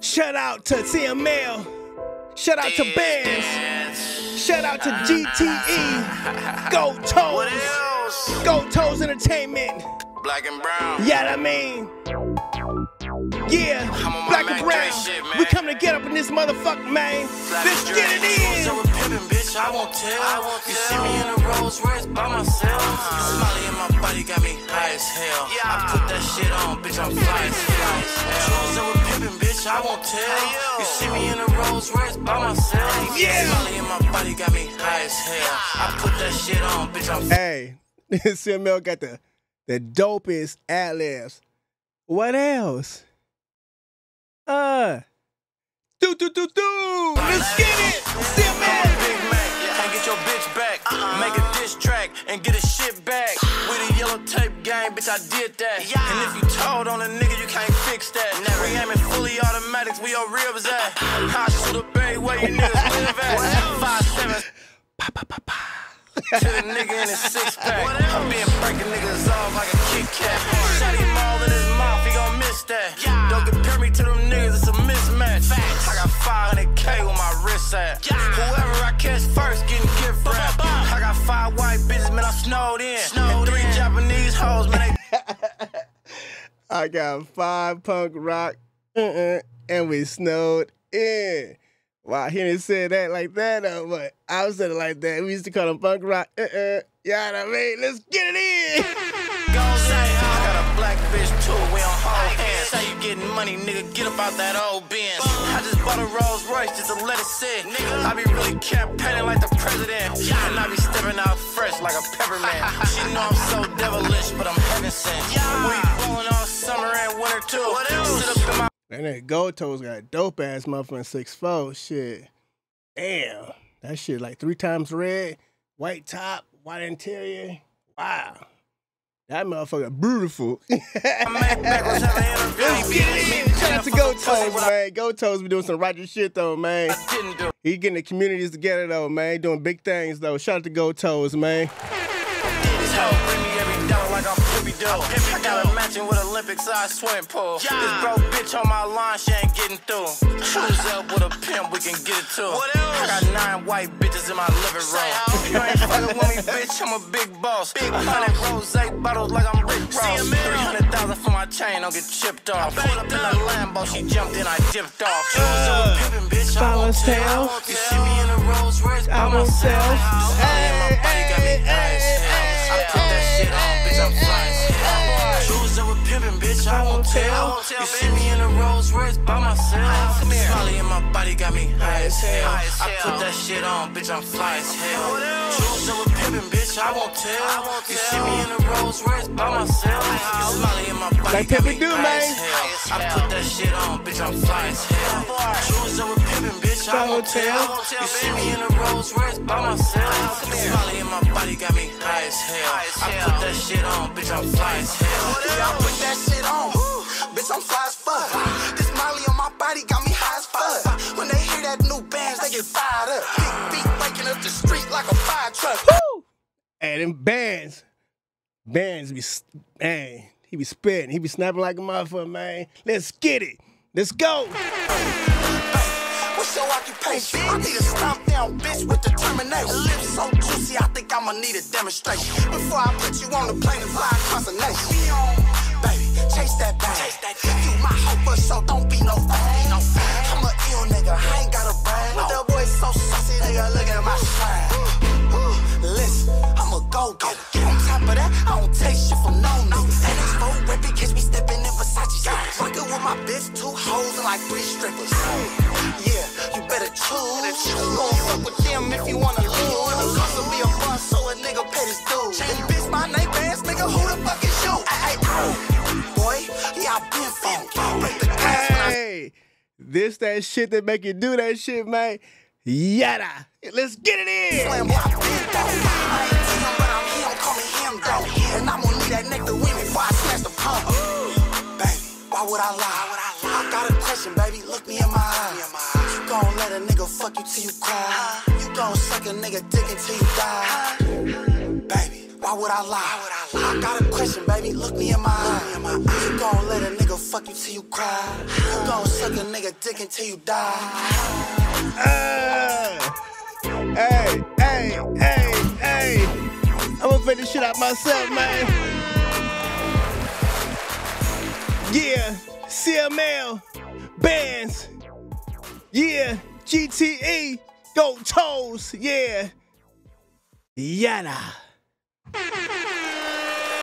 Shout out to CML. Shout out to Band$. Shout out to GTE. Goldtoes. Goldtoes Entertainment. Black and brown. Yeah, I mean. Yeah, black and brown. We come to get up in this motherfucker, man. Let's get it in. I won't tell. You see me in a Rolls Royce by myself. Smiley in my body got me high as hell. I put that shit on, bitch, I'm fly as hell. Bitch, I won't tell. You see me in a Rolls Royce by myself. Yeah. Smiley in my body got me high as hell. I put that shit on, bitch, I'm hey, CML got the dopest ad-libs. What else? Let's get it. CML. Big Mac, and get your bitch back. Make a diss track and get his shit back. With a yellow tape gang, bitch, I did that. And if you told on a nigga, you can't fix that. Never aiming fully automatics, we all ribs at. Hot shooter bay where you niggas live at. 5'7". To the nigga in his six pack. I'm being breaking niggas off like a Kit Kat. Shot him all in his mouth, he gon' miss that. Don't compare me to them niggas, it's a mismatch. I got 500K with my wrist at. Whoever I catch first getting gift wrapped. I got 5 white bitches, man, I snowed in. And 3 Japanese hoes, man, they... I got 5 punk rock, and we snowed in. Wow, he didn't say that like that, though, but I said it like that. We used to call him punk rock, You know what I mean? Let's get it in. Gon' say, I got a black bitch, too. We on hard hands. How you getting money, nigga? Get up out that old Benz. I just bought a Rolls Royce just to let it sit. I be really campaigning like the president. And I be stepping out fresh like a peppermint. She know I'm so devilish, but I'm heaven sent. We blowing all summer and winter, too. What else? Sit up in my... And that Goldtoes got dope ass motherfucking 6'4" shit. Damn. That shit like 3 times red, white top, white interior. Wow. That motherfucker beautiful. Let's get in. Shout out to Goldtoes, man. Goldtoes be doing some righteous shit though, man. He getting the communities together though, man. Doing big things though. Shout out to Goldtoes, man. I got a mansion with Olympic size swimming pool. This broke bitch on my line, she ain't getting through. Shoes up with a pimp, we can get it too. I got 9 white bitches in my living room. You ain't fucking with me, bitch, I'm a big boss. 100 rosé bottles like I'm Rick Ross. 300,000 for my chain, don't get chipped off. Pulled up in a Lambo, she jumped in, I dipped off. Shoes up pimpin', bitch, I won't tell. You see me in a Rolls Royce by myself. Hey, hey, hey. I won't tell. You see me in a Rolls Royce by myself. Smiley in my body got me high as hell. I put that shit on, bitch, I'm fly as hell. Shoes up pimpin', bitch, I won't tell. You see me in a Rolls Royce by myself. Smiley in my body got me high as hell. I put that shit on, bitch, I'm fly as hell. Shoes up pimpin', bitch, I won't tell. You see me in a Rolls Royce by myself. Smiley in my body got me high as hell. I put that shit on, bitch, I'm fly as hell. I put that shit on. Bitch, I'm fly as fuck. This Molly on my body got me high as fuck. When they hear that new Bands, they get fired up. Big feet waking up the street like a fire truck. Woo! Hey, them Bands. Bands be, man, he be spitting. He be snapping like a motherfucker, man. Let's get it. Let's go. What's your occupation? I need a stomp down, bitch, with determination. Lips so juicy, I think I'ma need a demonstration. Before I put you on the plane and fly across the nation. Baby, chase that bag. You my hope, so don't be no fag. I'm a ill nigga, I ain't got a brain. But that boy so saucy, nigga, look at my shine. Listen, I'm a go-get. On top of that, I don't take shit from no niggas. And it's full rippin', catch me steppin' in Versace. Rockin' with my bitch, 2 hoes and like 3 strippers. Yeah, you better choose. Don't fuck with them if you wanna lose. The cost will be a bun, so a nigga pay his dues. And bitch, my name Bands, nigga, who the fuck is you? Hey, this that shit that make you do that shit, man. Yada. Let's get it in. I ain't but I'm here, don't call me him, though. And I'm gonna need that nigga to win before I smash the pump. Baby, why would I lie? I got a question, baby, look me in my eyes. You gon' let a nigga fuck you till you cry. You gon' suck a nigga dick until you die. Baby, why would I lie? I got a question, baby, look me in my eye. You gon' let a nigga fuck you till you cry. You gon' suck a nigga dick until you die. Hey, hey, hey, hey. I'ma figure this shit out myself, man. Yeah, CML, Band$, yeah, GTE, Goldtoes, yeah. Yada.